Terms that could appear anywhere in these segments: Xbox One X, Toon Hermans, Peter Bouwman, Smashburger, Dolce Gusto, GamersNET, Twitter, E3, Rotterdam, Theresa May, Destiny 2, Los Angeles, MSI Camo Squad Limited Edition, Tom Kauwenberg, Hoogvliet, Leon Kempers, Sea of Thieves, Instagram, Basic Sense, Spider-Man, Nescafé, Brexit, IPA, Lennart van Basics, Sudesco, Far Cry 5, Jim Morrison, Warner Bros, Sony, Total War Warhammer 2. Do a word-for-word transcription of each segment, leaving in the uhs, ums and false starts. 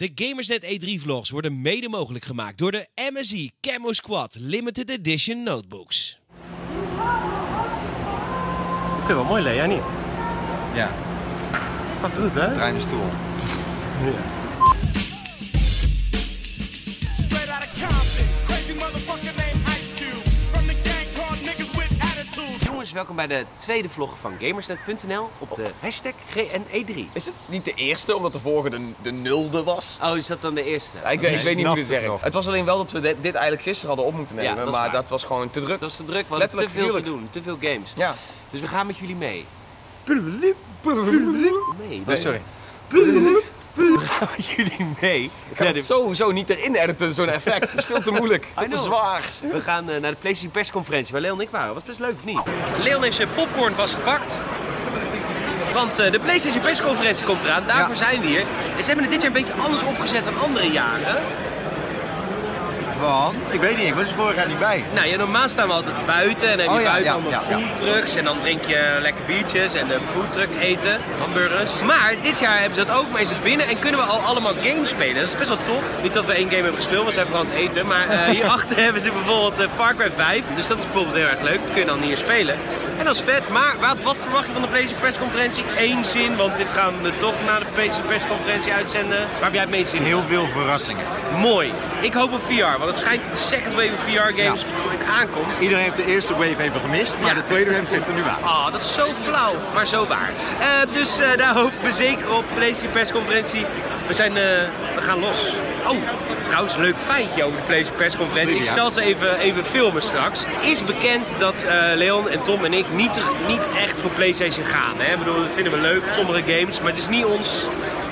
De Gamersnet E drie vlogs worden mede mogelijk gemaakt door de M S I Camo Squad Limited Edition notebooks. Ik vind het wel mooi, Lee, jij niet? Ja. Gaat goed, hè? Trein is toe. Ja. Welkom bij de tweede vlog van Gamersnet punt n l op de hashtag G N E drie. Is het niet de eerste, omdat de vorige de, de nulde was? Oh, is dat dan de eerste? Ja, ik, nee, ik weet niet hoe dit werkt. Het, het was alleen wel dat we dit, dit eigenlijk gisteren hadden op moeten nemen, ja, dat maar waar. dat was gewoon te druk. Dat was te druk, we hadden te veel te doen, te veel games. Ja. Dus we gaan met jullie mee. Nee, nee, sorry. We gaan met jullie mee. Ik kan het sowieso niet erin editen, zo'n effect. Het is veel te moeilijk, veel te zwaar. We gaan naar de PlayStation persconferentie waar Leon en ik waren. Was best leuk, of niet? Leon heeft zijn popcorn vastgepakt. Want de PlayStation persconferentie komt eraan, daarvoor ja. zijn we hier. En ze hebben het dit jaar een beetje anders opgezet dan andere jaren. Want? Ik weet niet, ik was er vorig jaar niet bij. Nou ja, normaal staan we altijd buiten en dan heb je oh, ja, buiten ja, allemaal ja, foodtrucks ja. en dan drink je lekker biertjes en de foodtruck eten, hamburgers. Maar dit jaar hebben ze dat ook, maar is het binnen en kunnen we al allemaal games spelen. Dat is best wel tof. Niet dat we één game hebben gespeeld, we zijn vooral aan het eten. Maar uh, hierachter hebben ze bijvoorbeeld uh, Far Cry vijf, dus dat is bijvoorbeeld heel erg leuk. Dat kun je dan hier spelen. En dat is vet, maar wat, wat verwacht je van de PlayStation persconferentie? Eén zin, want dit gaan we toch na de PlayStation persconferentie uitzenden. Waar heb jij het meest zin in? Heel veel verrassingen. Mooi. Ik hoop op V R, want het schijnt dat de second wave van V R games ja. aankomt. Iedereen heeft de eerste wave even gemist, maar ja. de tweede wave komt er nu aan. Oh, dat is zo flauw, maar zo waar. Uh, dus uh, daar hopen we zeker op, PlayStation persconferentie. We, zijn, uh, we gaan los. Oh, trouwens, leuk feitje over de PlayStation persconferentie. Ik zal ze even, even filmen straks. Het is bekend dat uh, Leon en Tom en ik niet, er, niet echt voor PlayStation gaan. Hè? Ik bedoel, dat vinden we leuk, sommige games, maar het is niet ons,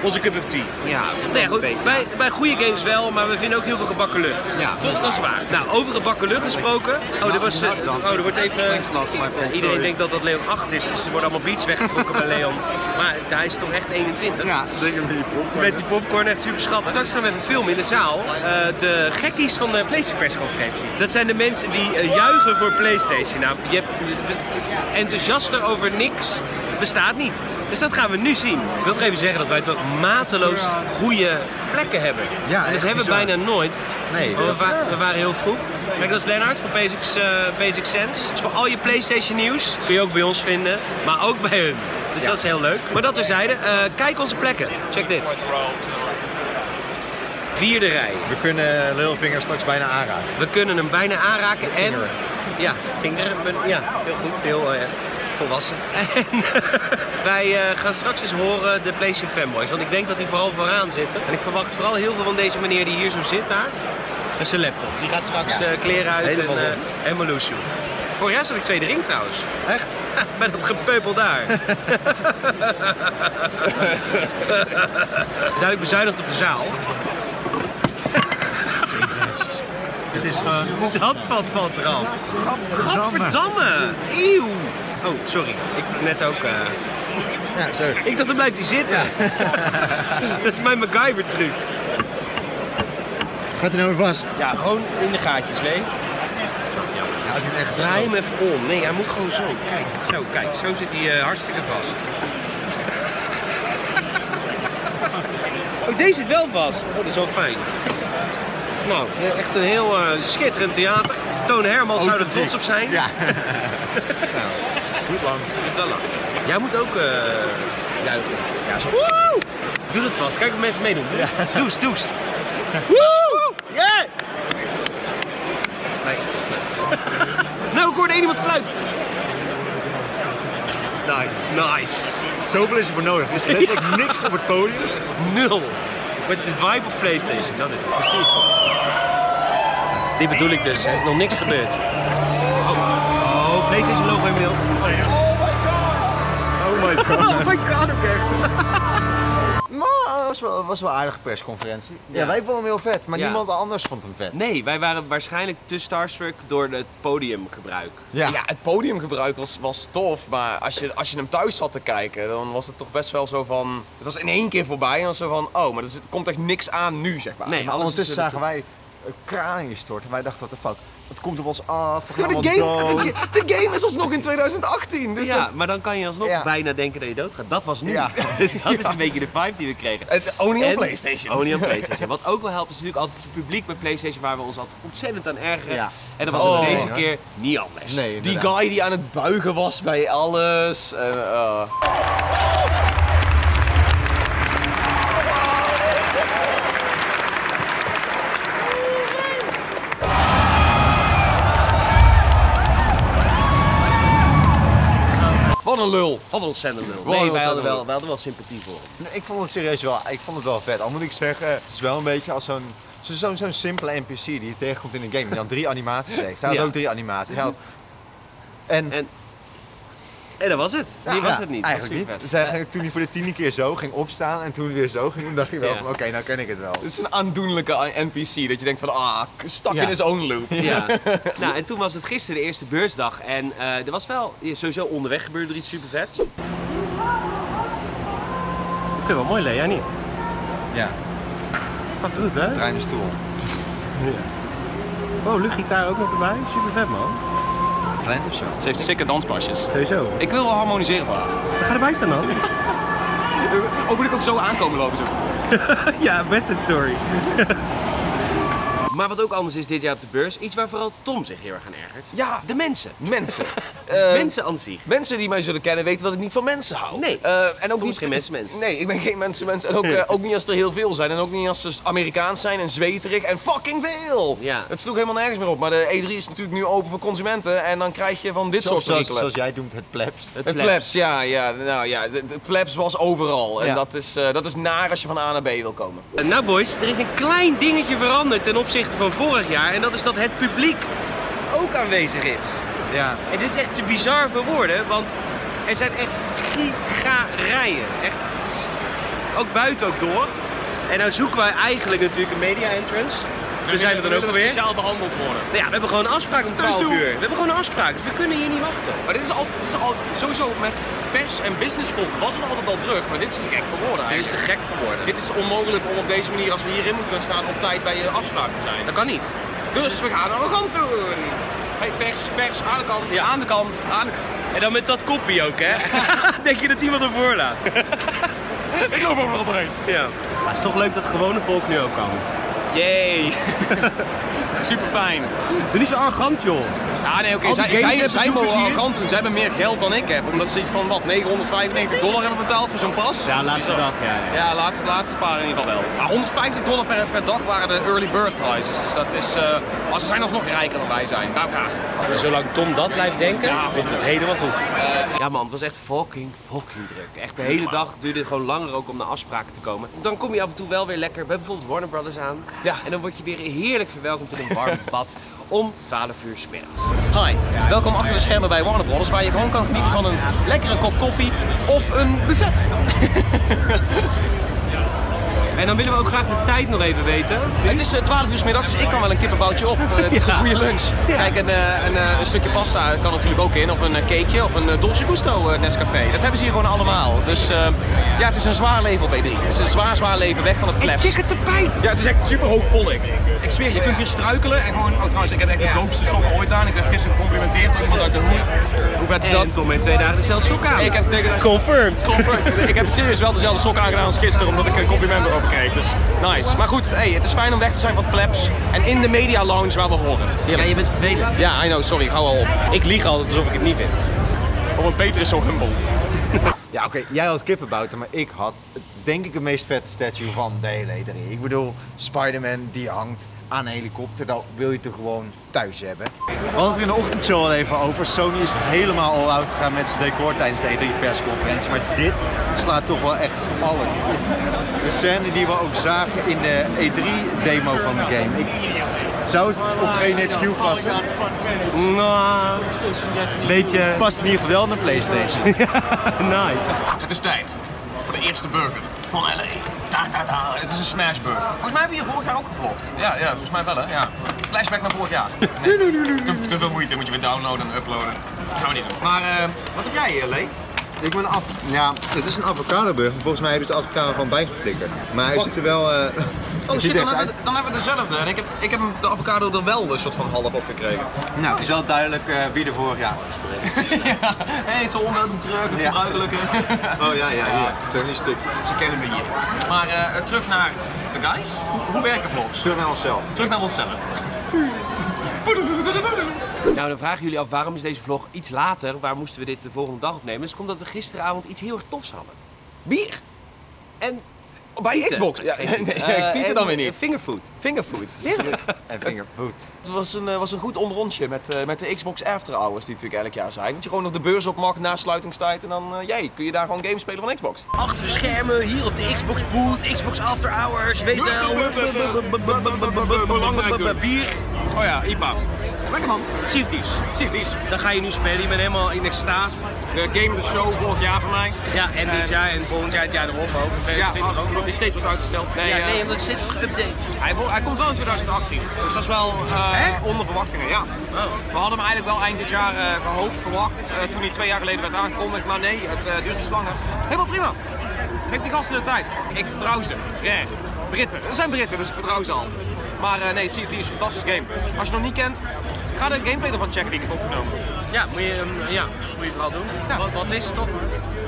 onze cup of tea. Ja, nee, goed, bij, bij goede games wel, maar we vinden ook heel veel gebakken lucht. Ja, toch? Dat, dat is waar. Nou, over gebakken lucht gesproken. Oh, er, was, uh, oh, er wordt even... Uh, iedereen denkt dat dat Leon acht is, dus er worden allemaal beats weggetrokken bij Leon. Maar hij is toch echt eenentwintig. Ja, zeker met die popcorn. Met die popcorn, echt super schattig. Straks gaan we even filmen in de zaal. Uh, de gekkies van de PlayStation persconferentie. Dat zijn de mensen die uh, juichen voor PlayStation. Nou, je hebt enthousiaster over niks bestaat niet. Dus dat gaan we nu zien. Ik wil toch even zeggen dat wij toch mateloos goede plekken hebben. Ja, dat hebben we bijna nooit. Nee. We, wa we waren heel vroeg. Kijk, dat is Lennart van Basics, uh, Basic Sense. Dus voor al je PlayStation nieuws kun je ook bij ons vinden, maar ook bij hun. Dus ja. dat is heel leuk. Maar dat terzijde, uh, kijk onze plekken. Check dit. Vierde rij. We kunnen Littlefinger straks bijna aanraken. We kunnen hem bijna aanraken en... Vingeren. Ja, vingeren. Ja, heel goed. Heel... Uh, volwassen. En wij uh, gaan straks eens horen de PlayStation fanboys, want ik denk dat die vooral vooraan zitten. En ik verwacht vooral heel veel van deze meneer die hier zo zit daar. Dat is zijn laptop. Die gaat straks ja. uh, kleren uit helemaal en uh, helemaal loesje. Vorig jaar zat ik tweede ring trouwens. Echt? Met dat gepeupel daar. Duidelijk bezuinigd op de zaal. Jezus. Dit is gewoon... Dat valt, valt eraf. Gadverdamme. Eeuw. Oh, sorry. Ik net ook... Uh... Ja, sorry. Ik dacht, dan blijft hij zitten. Ja. Dat is mijn MacGyver-truc. Gaat hij nou weer vast? Ja, gewoon in de gaatjes, nee. Dat snap je wel. Draai hem even om. Nee, hij moet gewoon zo. Kijk, zo, kijk. Zo zit hij uh, hartstikke vast. Oh, deze zit wel vast. Oh, dat is wel fijn. Nou, echt een heel uh, schitterend theater. Toon Hermans zou er trots op zijn. Ja. Nou, goed lang. Goed wel lang. Jij moet ook uh, juichen. Ja, zo. Woe! Doe het vast. Kijk of mensen meedoen. Ja. Does, does. Woe! Yeah! Nee. Nou, ik hoorde één iemand fluiten. Nice. Nice. Zoveel is er voor nodig. Is er letterlijk ja. niks op het podium? Nul. Maar het is de vibe of PlayStation. Dat is het. Precies. Dit bedoel ik dus. Er is nog niks gebeurd. PlayStation logo in beeld. Oh, ja. Oh my god. Oh my god, ook echt. Maar het was, was wel een aardige persconferentie. Ja, ja, wij vonden hem heel vet, maar ja. niemand anders vond hem vet. Nee, wij waren waarschijnlijk te starstruck door het podiumgebruik. Ja, ja het podiumgebruik was, was tof, maar als je, als je hem thuis zat te kijken, dan was het toch best wel zo van... Het was in één keer voorbij en dan zo van, oh, maar er komt echt niks aan nu, zeg maar. Nee, maar ondertussen zagen wij... Een kraan in je stort en wij dachten, wat de fuck. Het komt op ons af. Maar de game, de, de game is alsnog in twintig achttien. Dus ja, dat... maar dan kan je alsnog ja. bijna denken dat je doodgaat. Dat was nu. Ja. Dus dat ja. is een beetje de vibe die we kregen. Het only on en PlayStation. Only on PlayStation. Wat ook wel helpt is natuurlijk altijd het publiek bij PlayStation waar we ons altijd ontzettend aan ergeren. Ja. En dat was oh, deze ja. keer niet anders. Nee, die guy die aan het buigen was bij alles. Uh, uh. Wat een lul. Wat een ontzettend lul. Nee, nee, wij hadden wel, wij hadden wel sympathie voor hem. Nee, ik vond het serieus wel, ik vond het wel vet. Al moet ik zeggen, het is wel een beetje als zo'n zo, zo, zo'n simpele N P C die je tegenkomt in een game. Die dan drie animaties heeft. Hij had ja. ook drie animaties. Hij had... en... en... En dat was het. Die ja, was ja, het niet. Eigenlijk niet. Dus eigenlijk, toen hij voor de tiende keer zo ging opstaan en toen weer zo ging, toen dacht je wel ja. van oké, okay, nou ken ik het wel. Het is een aandoenlijke N P C dat je denkt van ah, stuck ja. in his own loop. Ja. Nou, en toen was het gisteren de eerste beursdag en uh, er was wel, sowieso onderweg gebeurde er iets super vets. Ik vind het wel mooi, Lee, jij niet? Ja. Gaat goed, hè? Draai mijn stoel. Ja. Oh, luchtgitaar ook nog erbij. Super vet, man. Of zo. Ze heeft sikke danspasjes. Sowieso. Ik wil wel harmoniseren vandaag. Ga erbij staan dan. Ook moet ik ook zo aankomen lopen zo. Ja, best het story. Maar wat ook anders is dit jaar op de beurs, iets waar vooral Tom zich heel erg aan ergert. Ja, de mensen. Mensen. uh, mensen aan zich. Mensen die mij zullen kennen weten dat ik niet van mensen hou. Nee, uh, en ook niet geen mensenmens. Nee, ik ben geen mensenmens. En ook, uh, ook niet als er heel veel zijn. En ook niet als ze Amerikaans zijn en zweterig en fucking veel. Ja. Het sloeg helemaal nergens meer op. Maar de E drie is natuurlijk nu open voor consumenten. En dan krijg je van dit zoals, soort zoals, zoals jij noemt, het plebs. Het, het plebs, ja. ja, nou, ja de, de plebs was overal. Ja. En dat is, uh, dat is naar als je van A naar B wil komen. Uh, nou boys, er is een klein dingetje veranderd ten opzichte van vorig jaar en dat is dat het publiek ook aanwezig is. Ja. En dit is echt te bizar voor woorden, want er zijn echt gigarijen. Echt, ook buiten ook door. En nou zoeken wij eigenlijk natuurlijk een media entrance. Dus we zijn er dan ook weer. Speciaal behandeld worden. Nou ja, we hebben gewoon een afspraak om twaalf uur. We hebben gewoon een afspraak, dus we kunnen hier niet wachten. Maar dit is altijd, het is altijd sowieso met pers en businessvolk was het altijd al druk, maar dit is te gek voor woorden. Dit is te gek voor woorden. Dit is onmogelijk om op deze manier, als we hierin moeten gaan staan, op tijd bij je afspraak te zijn. Dat kan niet. Dus we gaan aan de kant doen. Hey, pers, pers, aan de kant. Ja, aan de kant. Aan de... En dan met dat koppie ook, hè? Denk je dat iemand ervoor laat? Ik loop ook nog op heen. Ja. Maar het is toch leuk dat het gewone volk nu ook kan. Jee! Super fijn. Doe niet zo arrogant, joh. Ja, nee, oké. Okay. Zij, zij mogen arrogant doen. Zij hebben meer geld dan ik heb. Omdat ze iets van wat, negenhonderdvijfennegentig dollar hebben betaald voor zo'n pas? Ja, laatste dag, ja. Ja, ja laatste, laatste paar in ieder geval wel. Maar honderdvijftig dollar per, per dag waren de early bird prizes. Dus dat is. Uh, als ze zijn nog, nog rijker dan wij zijn, bij elkaar. Maar zolang Tom dat blijft denken, ja, vindt het helemaal goed. Uh, ja, man, het was echt fucking, fucking druk. Echt de hele dag duurde het gewoon langer ook om naar afspraken te komen. Dan kom je af en toe wel weer lekker bij bijvoorbeeld Warner Bros. aan. Ja. En dan word je weer heerlijk verwelkomd in een warm bad om twaalf uur 's middags. Hi, welkom achter de schermen bij Warner Bros. Waar je gewoon kan genieten van een lekkere kop koffie of een buffet. En dan willen we ook graag de tijd nog even weten. Nu? Het is twaalf uur 's middags, dus ik kan wel een kippenboutje op. Het is ja. een goede lunch. Ja. Kijk, een, een, een stukje pasta kan natuurlijk ook in, of een cakeje, of een Dolce Gusto Nescafé. Dat hebben ze hier gewoon allemaal. Dus uh, ja, het is een zwaar leven op E drie. Het is een zwaar, zwaar leven weg van het plebs. Ik tik het tapijt. Ja, het is echt super hoogpollig. Ik zweer, je kunt hier struikelen en gewoon... Oh, trouwens, ik heb echt de ja. doopste sokken ooit aan. Ik werd gisteren gecomplimenteerd door iemand uit de hoed. Hoe vet is dat? En Tom heeft twee dagen dezelfde sokken aan. Ik heb tegen... Confirmed. Confirmed. Ik heb serieus wel dezelfde sokken aangedaan als gisteren, omdat ik een compliment erover kreeg, dus nice. Maar goed, hey, het is fijn om weg te zijn van plebs en in de media lounge waar we horen. Ja, ja je bent vervelend. Ja, I know, sorry, ik hou al op. Ik lieg altijd alsof ik het niet vind. Oh, want Peter is zo humble. Ja, oké, okay, jij had kippenbouten, maar ik had denk ik de meest vette statue van de hele E drie. Ik bedoel, Spider-Man die hangt aan een helikopter, dat wil je toch gewoon thuis hebben. We hadden het er in de ochtendshow al even over. Sony is helemaal all out gegaan met zijn decor tijdens de E drie persconferentie. Maar dit slaat toch wel echt op alles. De scène die we ook zagen in de E drie demo van de game. Ik zou het op geen H Q passen? Nou, beetje... Past in ieder geval wel naar PlayStation. Nice. Het is tijd voor de eerste burger van L A. Da, da, da. Het is een Smashburger. Volgens mij hebben we hier vorig jaar ook gevlogd. Ja, ja, volgens mij wel hè. Ja. Flashback naar vorig jaar. Nee. Te, te veel moeite, moet je weer downloaden en uploaden. Dat gaan we niet doen. Maar uh, wat heb jij hier, Lee? Ik ben af... Ja, het is een avocadoburger. Volgens mij hebben ze de avocado van bijgeflikkerd. Maar hij zit er wel... Uh... Oh shit, dan hebben, we, dan hebben we dezelfde. En ik heb, ik heb de avocado er wel een soort van half op gekregen. Nou, het is wel duidelijk uh, wie er vorig jaar was geweest. Ja, hey, het is onwelkom terug, het gebruikelijke. Oh ja, ja, ja. Technisch stuk. Ze kennen me hier. Maar uh, terug naar de guys. Hoe, hoe werken vlogs? Terug naar onszelf. Terug naar onszelf. Nou, dan vragen jullie af waarom is deze vlog iets later, waar moesten we dit de volgende dag opnemen? Dat is omdat we gisteravond iets heel erg tofs hadden. Bier! En... Bij Xbox? Ja, nee, nee, uh, ik tiet er dan weer niet. Fingerfood. Fingerfood. Heerlijk. En fingerfood. Het was een, was een goed onderrondje met, uh, met de Xbox After Hours die natuurlijk elk jaar zijn. Dat je gewoon nog de beurs op mag na sluitingstijd en dan uh, jij, kun je daar gewoon games spelen van Xbox. Achter de schermen, hier op de Xbox booth, Xbox After Hours, weet wel. Belangrijk bier. Oh ja, I P A. Lekker man. Sea of Thieves. Sea of Thieves. Dan ga je nu spelen. Je bent helemaal in extase. De Game of the Show volgend jaar van mij. Ja, en dit en... jaar en volgend jaar het jaar erop ook. In twintig twintig ja, ook. Het is steeds wat uitgesteld. Nee, ja, uh... nee, omdat het steeds wordt geüpdate. Hij, hij komt wel in twintig achttien. Dus dat is wel uh, onder verwachtingen, ja. Oh. We hadden hem eigenlijk wel eind dit jaar uh, gehoopt, verwacht. Uh, toen hij twee jaar geleden werd aangekondigd. Maar nee, het uh, duurt iets langer. Helemaal prima. Geef die gasten de tijd. Ik vertrouw ze. Rare. Britten. Ze zijn Britten, dus ik vertrouw ze al. Maar uh, nee, Sea of Thieves is een fantastisch game. Als je het nog niet kent, ga de gameplay ervan checken die ik heb opgenomen. Ja, moet je, um, ja, moet je vooral doen. Ja. Wat, wat is het toch?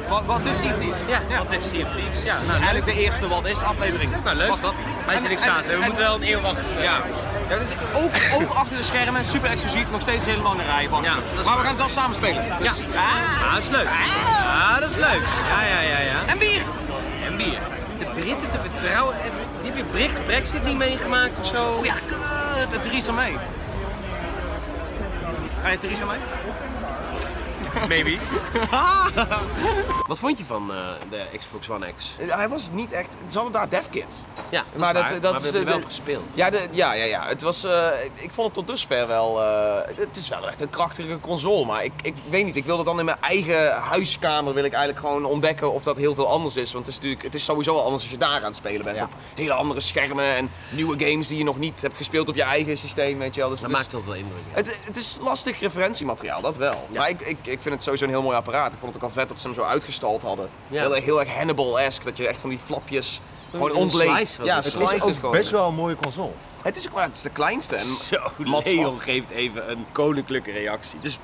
Wat, wat is Sea of Thieves? Ja, ja, wat is Sea of Thieves? Ja, nou, eigenlijk de eerste wat is aflevering. Nou, leuk. Was dat? Wij zijn in staat, we en, moeten wel een eeuw wachten. Ja, ja dus ook, ook achter de schermen, super exclusief, nog steeds helemaal in de rij. Ja, maar waar. we gaan het wel samen spelen. Dus... Ja. Ah, ah, dat is leuk. Ah, ah, dat is leuk. Ja, ja, ja, ja. En bier! En bier. De Britten te vertrouwen. Heb je Brexit niet meegemaakt of zo? Oh ja, kut! En Theresa May. Ga je Theresa May? Maybe. Wat vond je van uh, de Xbox One X? Hij was niet echt. Het hadden daar devkits. Ja, dat maar dat, dat maar we is, hebben de, wel gespeeld. Ja, de, ja, ja, ja. Het was. Uh, ik vond het tot dusver wel. Uh, het is wel echt een krachtige console, maar ik, ik weet niet. Ik wil dat dan in mijn eigen huiskamer wil ik eigenlijk gewoon ontdekken of dat heel veel anders is, want het is natuurlijk. Het is sowieso al anders als je daar aan het spelen bent. Ja. Op hele andere schermen en nieuwe games die je nog niet hebt gespeeld op je eigen systeem, weet je wel. Dus dat het maakt heel veel indruk. Ja. Het, het is lastig referentiemateriaal, dat wel. Ja. Maar ik, ik, ik vind het sowieso een heel mooi apparaat. Ik vond het ook al vet dat ze hem zo uitgestald hadden. Ja. Heel, heel erg Hannibal-esque, dat je echt van die flapjes gewoon ontleed. Ja, het slice is ook best wel een mooie console. Het is ook maar, het is de kleinste. En zo, Leon geeft even een koninklijke reactie. Dus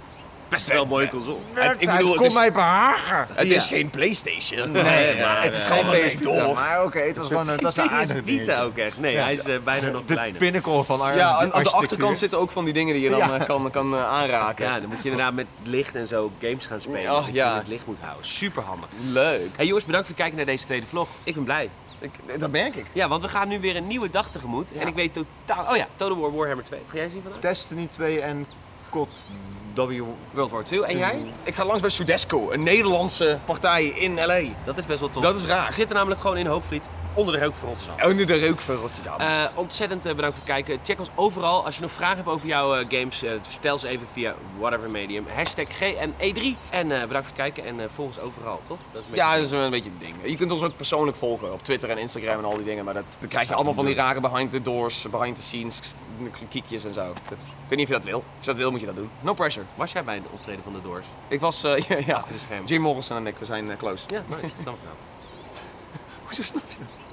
best wel een mooie console. Het, ik bedoel, het kon mij behagen. Het is geen PlayStation. Nee, nee, nee, maar, het is gewoon P S Vita. Maar oké, okay, het was gewoon een aardige Vita ook echt. Nee, ja. Hij is uh, bijna nog kleiner. De pinnacle van Arnhem. Ja, aan de achterkant zitten ook van die dingen die je dan ja. kan, kan uh, aanraken. Ja, dan moet je inderdaad met licht en zo games gaan spelen. Oh, ja. Dat je het licht moet houden. Super handig. Leuk. Hey jongens, bedankt voor het kijken naar deze tweede vlog. Ik ben blij. Ik, dat merk ik. Ja, want we gaan nu weer een nieuwe dag tegemoet. Ja. En ik weet totaal... Oh ja, Total War Warhammer twee. Ga jij zien vandaag? Destiny twee en... World War Two. En jij? Ik ga langs bij Sudesco, een Nederlandse partij in L A. Dat is best wel tof. Dat is raar. We zitten namelijk gewoon in Hoogvliet, onder de reuk van Rotterdam. Onder de reuk van Rotterdam. Uh, ontzettend bedankt voor het kijken. Check ons overal. Als je nog vragen hebt over jouw games, uh, vertel ze even via whatever medium. Hashtag G N E drie. En uh, bedankt voor het kijken en uh, volg ons overal, toch? Dat is een beetje... Ja, dat is een beetje het ding. Je kunt ons ook persoonlijk volgen op Twitter en Instagram en al die dingen. Maar dat, dan krijg je allemaal van die rare behind the doors, behind the scenes, kiekjes en zo. Dat, ik weet niet of je dat wil. Als je dat wil, moet je dat doen. No pressure. Was jij bij de optreden van de Doors? Ik was, uh, ja, ja. Achter de schermen. Jim Morrison en ik, we zijn uh, close. Ja, nice. Snap ik nou. Hoezo snap je dat?